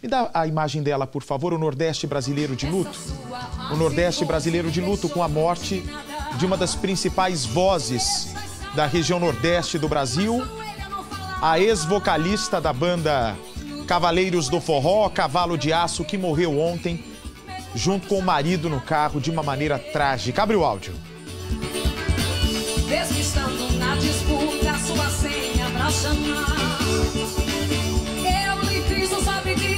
Me dá a imagem dela, por favor, o Nordeste brasileiro de luto. O Nordeste brasileiro de luto com a morte de uma das principais vozes da região Nordeste do Brasil, a ex-vocalista da banda Cavaleiros do Forró, Cavalo de Aço, que morreu ontem, junto com o marido no carro, de uma maneira trágica. Abre o áudio. Desquistando na disputa sua senha pra chamar. Eu lhe fiz um só pedido.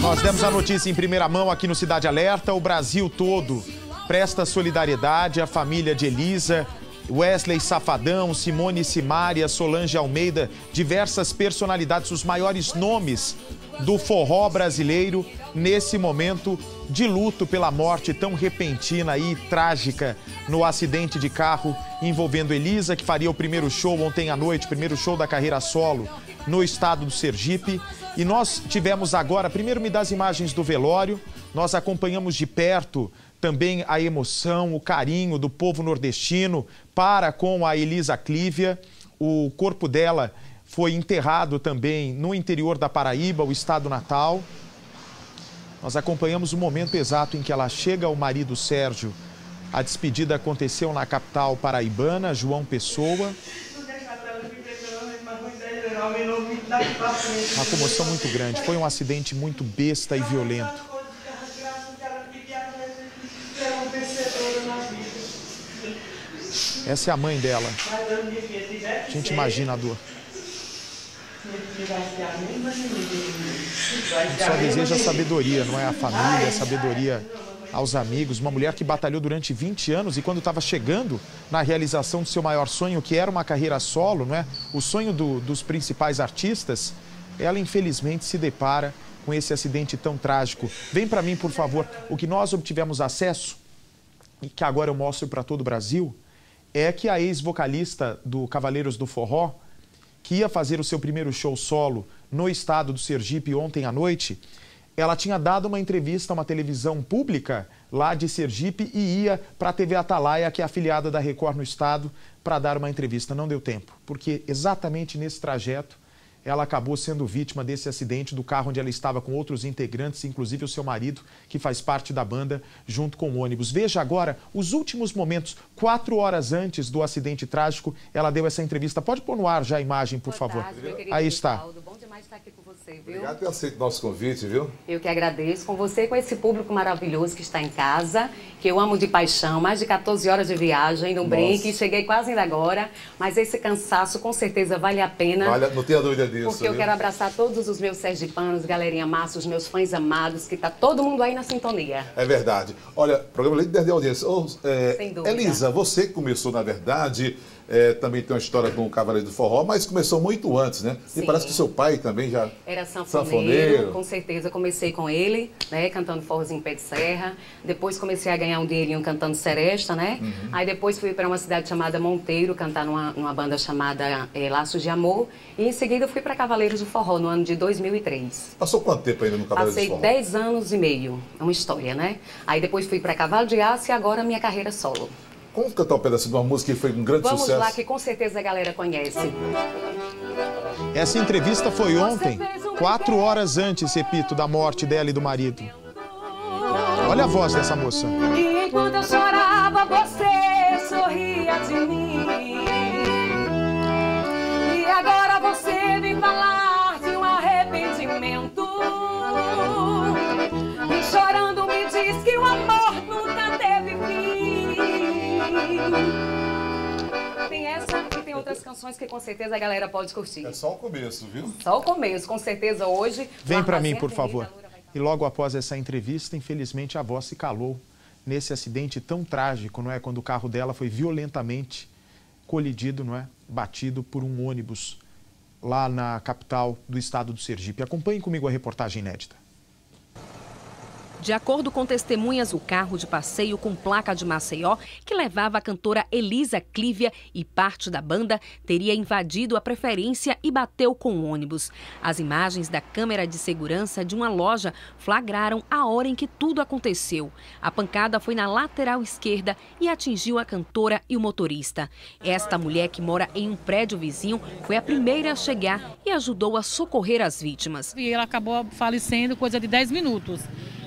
Nós demos a notícia em primeira mão aqui no Cidade Alerta. O Brasil todo presta solidariedade à família de Eliza, Wesley Safadão, Simone Simária, Solange Almeida, diversas personalidades, os maiores nomes do forró brasileiro nesse momento de luto pela morte tão repentina e trágica no acidente de carro envolvendo Eliza, que faria o primeiro show ontem à noite, primeiro show da carreira solo no estado do Sergipe. E nós tivemos agora, primeiro me dá as imagens do velório, nós acompanhamos de perto também a emoção, o carinho do povo nordestino para com a Eliza Clívia. O corpo dela foi enterrado também no interior da Paraíba, o estado natal. Nós acompanhamos o momento exato em que ela chega ao marido Sérgio. A despedida aconteceu na capital paraibana, João Pessoa. Uma comoção muito grande. Foi um acidente muito besta e violento. Essa é a mãe dela. A gente imagina a dor. A gente só deseja sabedoria, não é? A família, a sabedoria aos amigos. Uma mulher que batalhou durante 20 anos e quando estava chegando na realização do seu maior sonho, que era uma carreira solo, não é? O sonho dos principais artistas, ela infelizmente se depara com esse acidente tão trágico. Vem para mim, por favor. O que nós obtivemos acesso, e que agora eu mostro para todo o Brasil, é que a ex-vocalista do Cavaleiros do Forró, que ia fazer o seu primeiro show solo no estado do Sergipe ontem à noite, ela tinha dado uma entrevista a uma televisão pública lá de Sergipe e ia para a TV Atalaia, que é afiliada da Record no estado, para dar uma entrevista. Não deu tempo, porque exatamente nesse trajeto ela acabou sendo vítima desse acidente do carro onde ela estava com outros integrantes, inclusive o seu marido, que faz parte da banda, junto com o ônibus. Veja agora os últimos momentos, 4 horas antes do acidente trágico, ela deu essa entrevista. Pode pôr no ar já a imagem, por favor. Aí está. Bom demais estar aqui com você, viu? Obrigado por aceitar o nosso convite, viu? Eu que agradeço com você, com esse público maravilhoso que está em casa, que eu amo de paixão, mais de 14 horas de viagem, não brinque, cheguei quase ainda agora, mas esse cansaço com certeza vale a pena. Olha, não tenha dúvida disso. Porque eu quero abraçar todos os meus sergipanos, galerinha massa, os meus fãs amados, que está todo mundo aí na sintonia. É verdade. Olha, programa líder de audiência. Sem dúvida. Eliza, você começou, na verdade, também tem uma história com o Cavaleiro do Forró, mas começou muito antes, né? Sim. E parece que o seu pai também já... Era sanfoneiro. Com certeza. Eu comecei com ele, né? Cantando forrozinho pé de serra. Depois comecei a ganhar um dinheirinho cantando seresta, né? Uhum. Aí depois fui para uma cidade chamada Monteiro, cantar numa banda chamada Laços de Amor. E em seguida fui para Cavaleiros do Forró, no ano de 2003. Passou quanto tempo ainda no Cavaleiros do Forró? Passei 10 anos e meio. É uma história, né? Aí depois fui para Cavalo de Aço e agora minha carreira solo. Vamos cantar um pedaço de uma música que foi um grande sucesso? Vamos lá, que com certeza a galera conhece. Essa entrevista foi ontem, 4 horas antes, repito, da morte dela e do marido. Olha a voz dessa moça. E enquanto eu chorava, você sorria de mim. E agora você vem falar de um arrependimento. E chorando me diz que o amor nunca teve fim. Tem essa e tem outras canções que com certeza a galera pode curtir. É só o começo, viu? Só o começo, com certeza hoje. Vem pra mim, por favor. E logo após essa entrevista, infelizmente, a voz se calou nesse acidente tão trágico, não é? Quando o carro dela foi violentamente colidido, não é? Batido por um ônibus lá na capital do estado do Sergipe. Acompanhe comigo a reportagem inédita. De acordo com testemunhas, o carro de passeio com placa de Maceió, que levava a cantora Eliza Clívia e parte da banda, teria invadido a preferência e bateu com o ônibus. As imagens da câmera de segurança de uma loja flagraram a hora em que tudo aconteceu. A pancada foi na lateral esquerda e atingiu a cantora e o motorista. Esta mulher, que mora em um prédio vizinho, foi a primeira a chegar e ajudou a socorrer as vítimas. E ela acabou falecendo coisa de 10 minutos.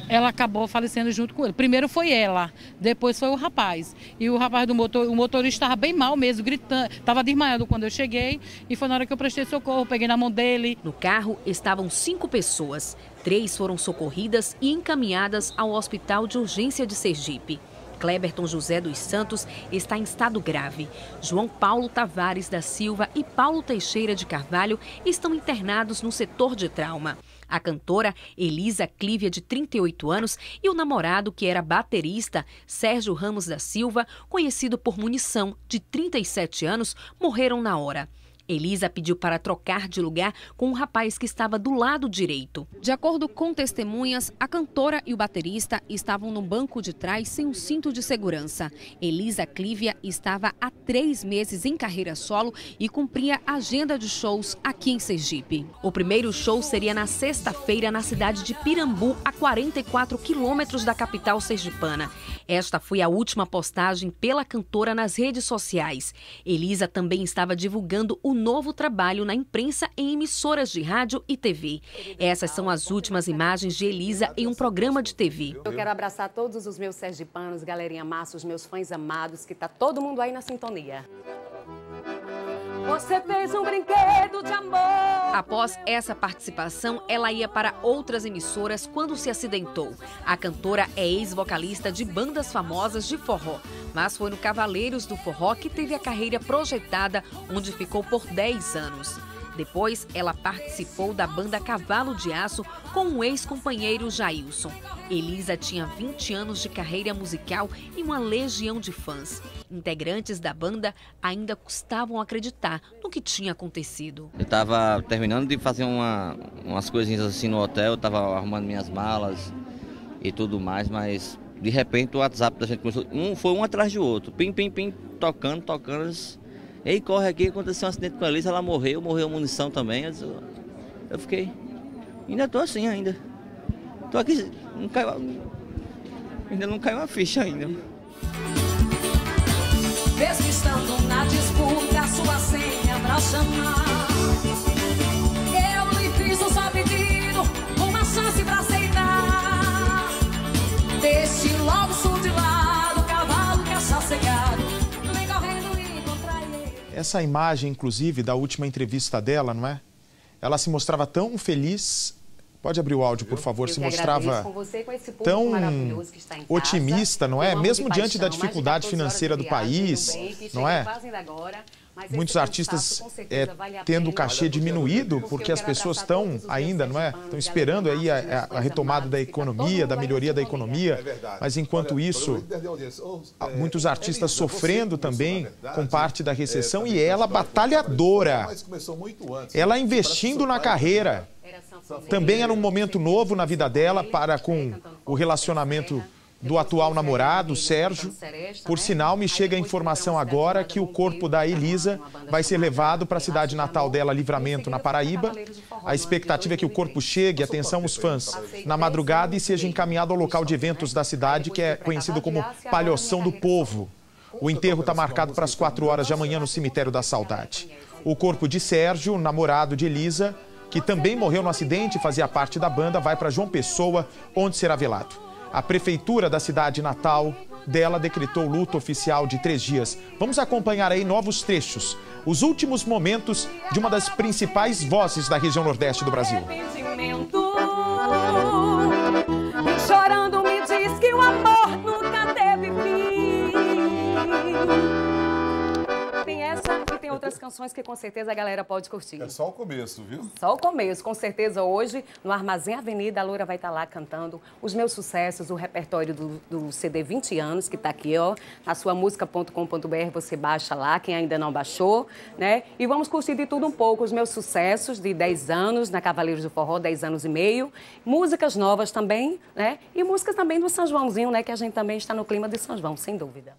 Ela acabou falecendo junto com ele. Primeiro foi ela, depois foi o rapaz. E o rapaz do motorista estava bem mal mesmo, gritando, estava desmaiado quando eu cheguei. E foi na hora que eu prestei socorro, peguei na mão dele. No carro estavam 5 pessoas. 3 foram socorridas e encaminhadas ao Hospital de Urgência de Sergipe. Cleberton José dos Santos está em estado grave. João Paulo Tavares da Silva e Paulo Teixeira de Carvalho estão internados no setor de trauma. A cantora Eliza Clívia, de 38 anos, e o namorado, que era baterista, Sérgio Ramos da Silva, conhecido por Munição, de 37 anos, morreram na hora. Eliza pediu para trocar de lugar com um rapaz que estava do lado direito. De acordo com testemunhas, a cantora e o baterista estavam no banco de trás sem um cinto de segurança. Eliza Clívia estava há 3 meses em carreira solo e cumpria a agenda de shows aqui em Sergipe. O primeiro show seria na sexta-feira na cidade de Pirambu, a 44 quilômetros da capital sergipana. Esta foi a última postagem pela cantora nas redes sociais. Eliza também estava divulgando o novo trabalho na imprensa em emissoras de rádio e TV. Essas são as últimas imagens de Eliza em um programa de TV. Eu quero abraçar todos os meus sergipanos, galerinha massa, os meus fãs amados, que tá todo mundo aí na sintonia. Você fez um brinquedo de amor. Após essa participação, ela ia para outras emissoras quando se acidentou. A cantora é ex-vocalista de bandas famosas de forró, mas foi no Cavaleiros do Forró que teve a carreira projetada, onde ficou por 10 anos. Depois, ela participou da banda Cavalo de Aço com o ex-companheiro Jailson. Eliza tinha 20 anos de carreira musical e uma legião de fãs. Integrantes da banda ainda custavam acreditar no que tinha acontecido. Eu estava terminando de fazer umas coisinhas assim no hotel, estava arrumando minhas malas e tudo mais, mas de repente o WhatsApp da gente começou, foi um atrás do outro, pim, pim, pim, tocando. Ei, corre aqui, aconteceu um acidente com a Eliza, ela morreu Munição também. Eu fiquei, ainda tô assim ainda. Tô aqui, ainda não caiu a ficha ainda. Mesmo estando na disputa, a sua senha pra chamar. Eu lhe fiz um só pedido, uma chance pra aceitar. Deixe logo sul de lado, cavalo cachacegado. Essa imagem, inclusive, da última entrevista dela, não é? Ela se mostrava tão feliz. Pode abrir o áudio, por favor. Se mostrava tão otimista, não é? Mesmo diante da dificuldade financeira do país, não é? Muitos artistas tendo o cachê diminuído, porque as pessoas estão ainda, não é? Estão esperando aí a retomada da economia, da melhoria da economia. Mas enquanto isso, muitos artistas sofrendo também com parte da recessão, e ela batalhadora. Ela investindo na carreira. Também era um momento novo na vida dela para com o relacionamento do atual namorado, Sérgio. Por sinal, me chega a informação agora que o corpo da Eliza vai ser levado para a cidade natal dela, Livramento, na Paraíba. A expectativa é que o corpo chegue, atenção os fãs, na madrugada e seja encaminhado ao local de eventos da cidade, que é conhecido como Palhoção do Povo. O enterro está marcado para as 4 horas de amanhã no Cemitério da Saudade. O corpo de Sérgio, namorado de Eliza, que também morreu no acidente e fazia parte da banda, vai para João Pessoa, onde será velado. A prefeitura da cidade natal dela decretou luto oficial de 3 dias. Vamos acompanhar aí novos trechos, os últimos momentos de uma das principais vozes da região nordeste do Brasil. Chorando me diz que o amor nunca teve fim. Tem essa e tem outras canções. canções que com certeza a galera pode curtir. É só o começo, viu? Só o começo. Com certeza hoje, no Armazém Avenida, a Loura vai estar lá cantando os meus sucessos, o repertório do CD 20 anos, que está aqui, ó, na sua música.com.br, você baixa lá, quem ainda não baixou, né? E vamos curtir de tudo um pouco, os meus sucessos de 10 anos, na Cavaleiros do Forró, 10 anos e meio, músicas novas também, né? E músicas também do São Joãozinho, né? Que a gente também está no clima de São João, sem dúvida.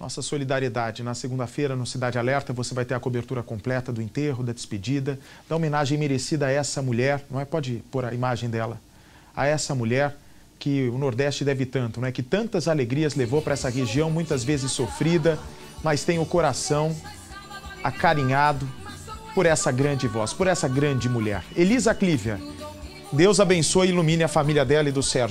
Nossa solidariedade. Na segunda-feira, no Cidade Alerta, você vai ter a cobertura completa do enterro, da despedida, da homenagem merecida a essa mulher, não é? Pode pôr a imagem dela, a essa mulher que o Nordeste deve tanto, não é? Que tantas alegrias levou para essa região, muitas vezes sofrida, mas tem o coração acarinhado por essa grande voz, por essa grande mulher. Eliza Clívia, Deus abençoe e ilumine a família dela e do Sérgio.